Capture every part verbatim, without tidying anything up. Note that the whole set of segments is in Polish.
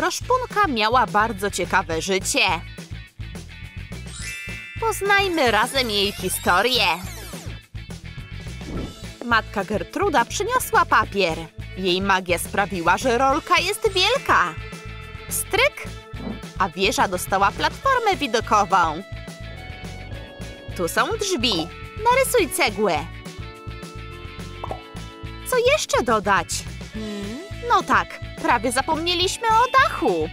Roszpunka miała bardzo ciekawe życie. Poznajmy razem jej historię. Matka Gertruda przyniosła papier. Jej magia sprawiła, że rolka jest wielka. Stryk! A wieża dostała platformę widokową. Tu są drzwi. Narysuj cegły. Co jeszcze dodać? No tak, prawie zapomnieliśmy o dachu.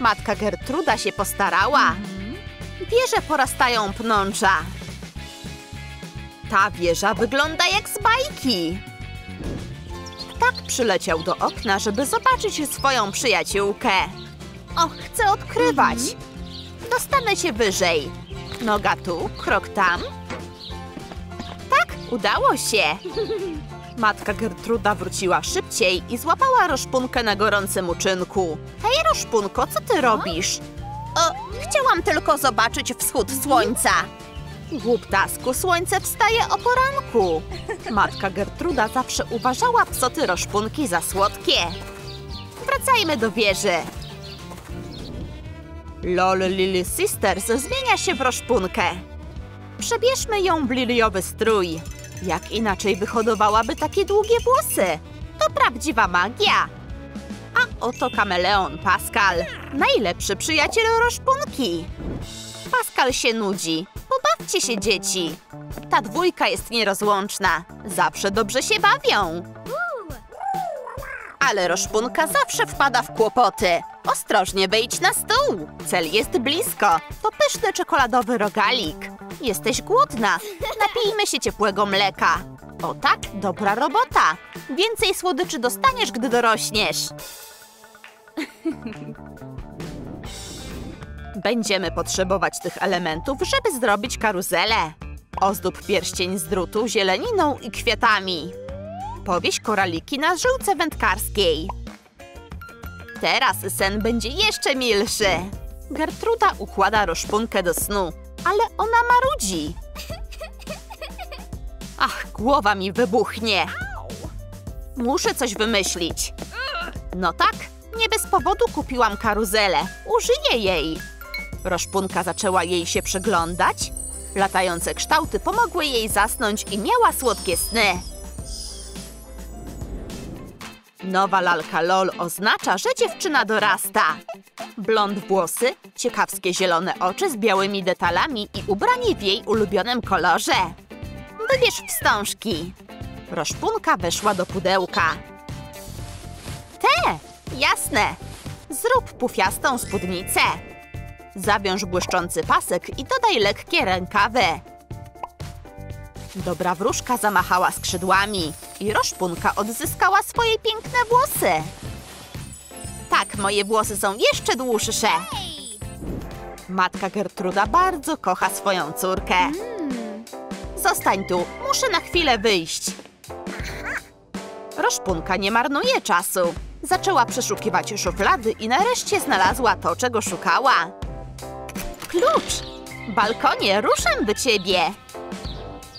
Matka Gertruda się postarała. Wieże porastają pnącza. Ta wieża wygląda jak z bajki. Ptak przyleciał do okna, żeby zobaczyć swoją przyjaciółkę. Och, chcę odkrywać. Dostanę się wyżej. Noga tu, krok tam. Tak, udało się. Matka Gertruda wróciła szybciej i złapała Roszpunkę na gorącym uczynku. Hej, Roszpunko, co ty robisz? O, chciałam tylko zobaczyć wschód słońca. Głuptasku, słońce wstaje o poranku. Matka Gertruda zawsze uważała psoty Roszpunki za słodkie. Wracajmy do wieży. Lol Lily Sisters zmienia się w Roszpunkę. Przebierzmy ją w liliowy strój. Jak inaczej wyhodowałaby takie długie włosy? To prawdziwa magia. A oto kameleon Pascal, najlepszy przyjaciel Roszpunki. Pascal się nudzi. Pobawcie się, dzieci. Ta dwójka jest nierozłączna. Zawsze dobrze się bawią. Ale Roszpunka zawsze wpada w kłopoty. Ostrożnie wejdź na stół. Cel jest blisko. To pyszny czekoladowy rogalik. Jesteś głodna. Napijmy się ciepłego mleka. O tak, dobra robota. Więcej słodyczy dostaniesz, gdy dorośniesz. Będziemy potrzebować tych elementów, żeby zrobić karuzelę. Ozdób pierścień z drutu zieleniną i kwiatami. Powieś koraliki na żyłce wędkarskiej. Teraz sen będzie jeszcze milszy. Gertruda układa Roszpunkę do snu, ale ona marudzi. Ach, głowa mi wybuchnie. Muszę coś wymyślić. No tak, nie bez powodu kupiłam karuzelę. Użyję jej. Roszpunka zaczęła jej się przyglądać. Latające kształty pomogły jej zasnąć i miała słodkie sny. Nowa lalka LOL oznacza, że dziewczyna dorasta. Blond włosy, ciekawskie zielone oczy z białymi detalami i ubranie w jej ulubionym kolorze. Wybierz wstążki. Roszpunka weszła do pudełka. Te! Jasne! Zrób pufiastą spódnicę. Zawiąż błyszczący pasek i dodaj lekkie rękawy. Dobra wróżka zamachała skrzydłami i Roszpunka odzyskała swoje piękne włosy. Tak, moje włosy są jeszcze dłuższe. Matka Gertruda bardzo kocha swoją córkę. Zostań tu, muszę na chwilę wyjść. Roszpunka nie marnuje czasu. Zaczęła przeszukiwać szuflady i nareszcie znalazła to, czego szukała. Klucz! Balkonie, ruszam do ciebie!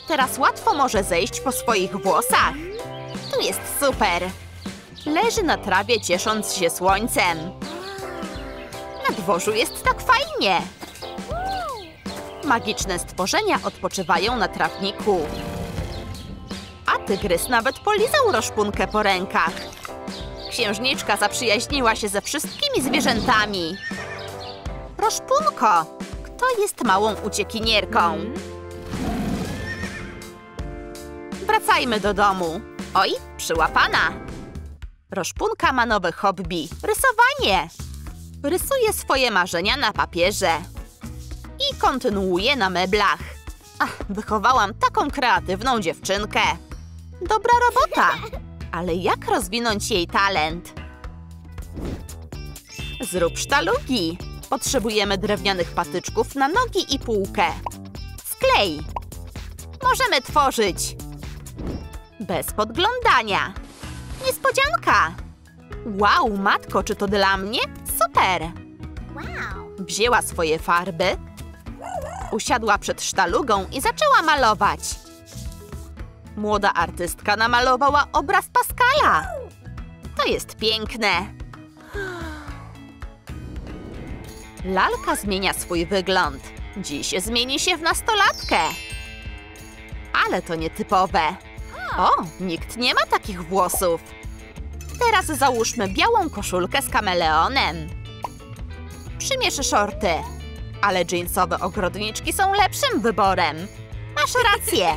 Teraz łatwo może zejść po swoich włosach. Tu jest super. Leży na trawie, ciesząc się słońcem. Na dworzu jest tak fajnie. Magiczne stworzenia odpoczywają na trawniku. A tygrys nawet polizał Roszpunkę po rękach. Księżniczka zaprzyjaźniła się ze wszystkimi zwierzętami. Roszpunko, kto jest małą uciekinierką? Wracajmy do domu. Oj, przyłapana. Roszpunka ma nowe hobby. Rysowanie. Rysuje swoje marzenia na papierze. I kontynuuje na meblach. Ach, wychowałam taką kreatywną dziewczynkę. Dobra robota. Ale jak rozwinąć jej talent? Zrób sztalugi. Potrzebujemy drewnianych patyczków na nogi i półkę. Sklej. Możemy tworzyć. Bez podglądania. Niespodzianka! Wow, matko, czy to dla mnie? Super! Wzięła swoje farby, usiadła przed sztalugą i zaczęła malować. Młoda artystka namalowała obraz Pascala. To jest piękne. Lalka zmienia swój wygląd. Dziś zmieni się w nastolatkę. Ale to nietypowe. O, nikt nie ma takich włosów. Teraz załóżmy białą koszulkę z kameleonem. Przymierzę szorty. Ale jeansowe ogrodniczki są lepszym wyborem. Masz rację.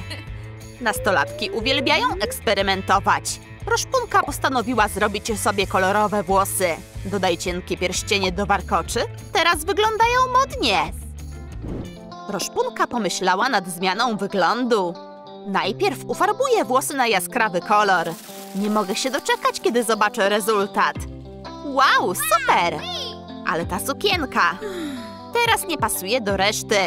Nastolatki uwielbiają eksperymentować. Roszpunka postanowiła zrobić sobie kolorowe włosy. Dodaj cienkie pierścienie do warkoczy. Teraz wyglądają modnie. Roszpunka pomyślała nad zmianą wyglądu. Najpierw ufarbuję włosy na jaskrawy kolor. Nie mogę się doczekać, kiedy zobaczę rezultat. Wow, super! Ale ta sukienka teraz nie pasuje do reszty.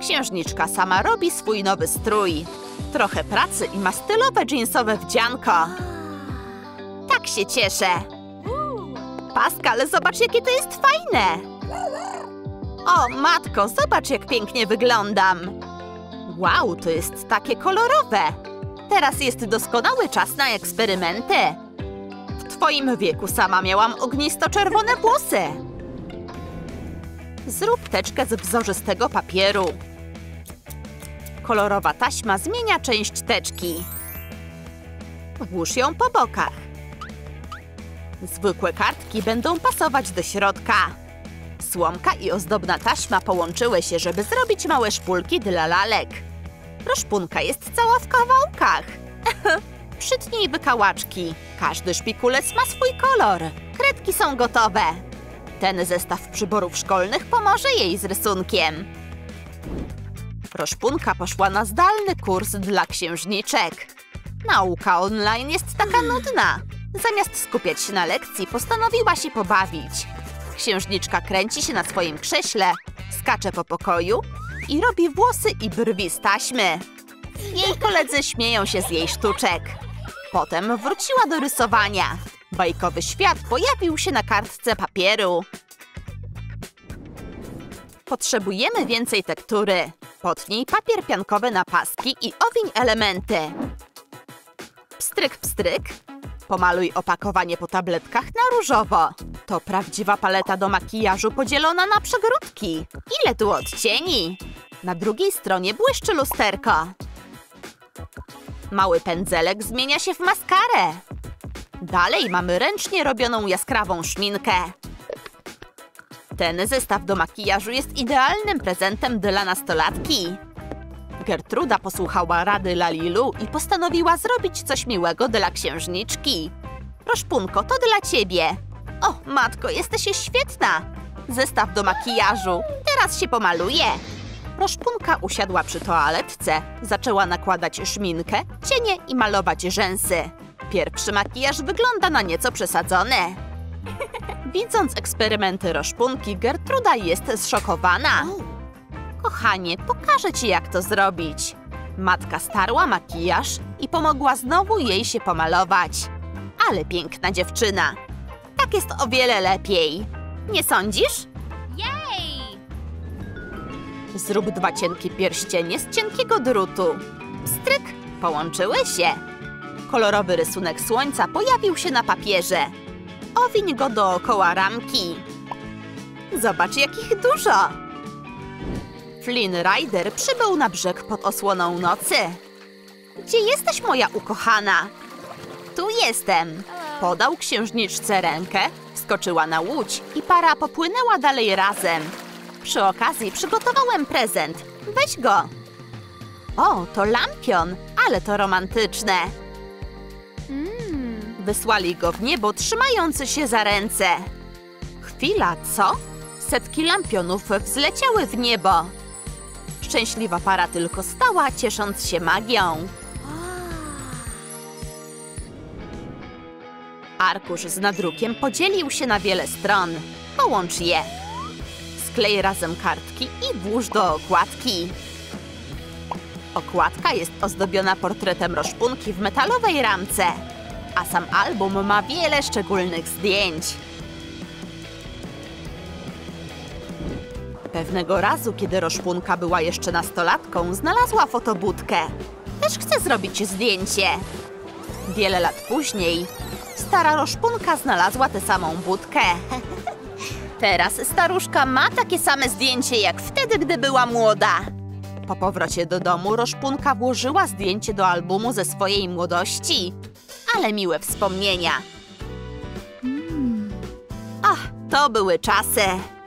Księżniczka sama robi swój nowy strój. Trochę pracy i ma stylowe jeansowe wdzianko. Tak się cieszę. Pascal, zobacz, jakie to jest fajne. O, matko, zobacz, jak pięknie wyglądam. Wow, to jest takie kolorowe. Teraz jest doskonały czas na eksperymenty. W twoim wieku sama miałam ognisto-czerwone włosy. Zrób teczkę z wzorzystego papieru. Kolorowa taśma zmienia część teczki. Włóż ją po bokach. Zwykłe kartki będą pasować do środka. Słomka i ozdobna taśma połączyły się, żeby zrobić małe szpulki dla lalek. Roszpunka jest cała w kawałkach. Przytnij wykałaczki. Każdy szpikulec ma swój kolor. Kredki są gotowe. Ten zestaw przyborów szkolnych pomoże jej z rysunkiem. Roszpunka poszła na zdalny kurs dla księżniczek. Nauka online jest taka nudna. Zamiast skupiać się na lekcji, postanowiła się pobawić. Księżniczka kręci się na swoim krześle, skacze po pokoju i robi włosy i brwi z taśmy. Jej koledzy śmieją się z jej sztuczek. Potem wróciła do rysowania. Bajkowy świat pojawił się na kartce papieru. Potrzebujemy więcej tektury. Potnij papier piankowy na paski i owiń elementy. Pstryk, pstryk. Pomaluj opakowanie po tabletkach na różowo. To prawdziwa paleta do makijażu podzielona na przegródki. Ile tu odcieni? Na drugiej stronie błyszczy lusterko. Mały pędzelek zmienia się w maskarę. Dalej mamy ręcznie robioną jaskrawą szminkę. Ten zestaw do makijażu jest idealnym prezentem dla nastolatki. Gertruda posłuchała rady Lalilu i postanowiła zrobić coś miłego dla księżniczki. Roszpunko, to dla ciebie. O, matko, jesteś świetna! Zestaw do makijażu. Teraz się pomaluje. Roszpunka usiadła przy toaletce. Zaczęła nakładać szminkę, cienie i malować rzęsy. Pierwszy makijaż wygląda na nieco przesadzony. Widząc eksperymenty Roszpunki, Gertruda jest zszokowana. Kochanie, pokażę ci, jak to zrobić. Matka starła makijaż i pomogła znowu jej się pomalować. Ale piękna dziewczyna. Tak jest o wiele lepiej. Nie sądzisz? Jej! Zrób dwa cienkie pierścienie z cienkiego drutu. Pstryk! Połączyły się. Kolorowy rysunek słońca pojawił się na papierze. Owiń go dookoła ramki. Zobacz, jakich dużo! Flynn Rider przybył na brzeg pod osłoną nocy. Gdzie jesteś, moja ukochana? Tu jestem. Podał księżniczce rękę, wskoczyła na łódź i para popłynęła dalej razem. Przy okazji przygotowałem prezent. Weź go. O, to lampion, ale to romantyczne. Mm. Wysłali go w niebo, trzymający się za ręce. Chwila, co? Setki lampionów wzleciały w niebo. Szczęśliwa para tylko stała, ciesząc się magią. Arkusz z nadrukiem podzielił się na wiele stron. Połącz je. Sklej razem kartki i włóż do okładki. Okładka jest ozdobiona portretem Roszpunki w metalowej ramce, a sam album ma wiele szczególnych zdjęć. Pewnego razu, kiedy Roszpunka była jeszcze nastolatką, znalazła fotobudkę. Też chce zrobić zdjęcie. Wiele lat później stara Roszpunka znalazła tę samą budkę. teraz staruszka ma takie same zdjęcie jak wtedy, gdy była młoda. Po powrocie do domu Roszpunka włożyła zdjęcie do albumu ze swojej młodości. Ale miłe wspomnienia. Mm. Ach, to były czasy.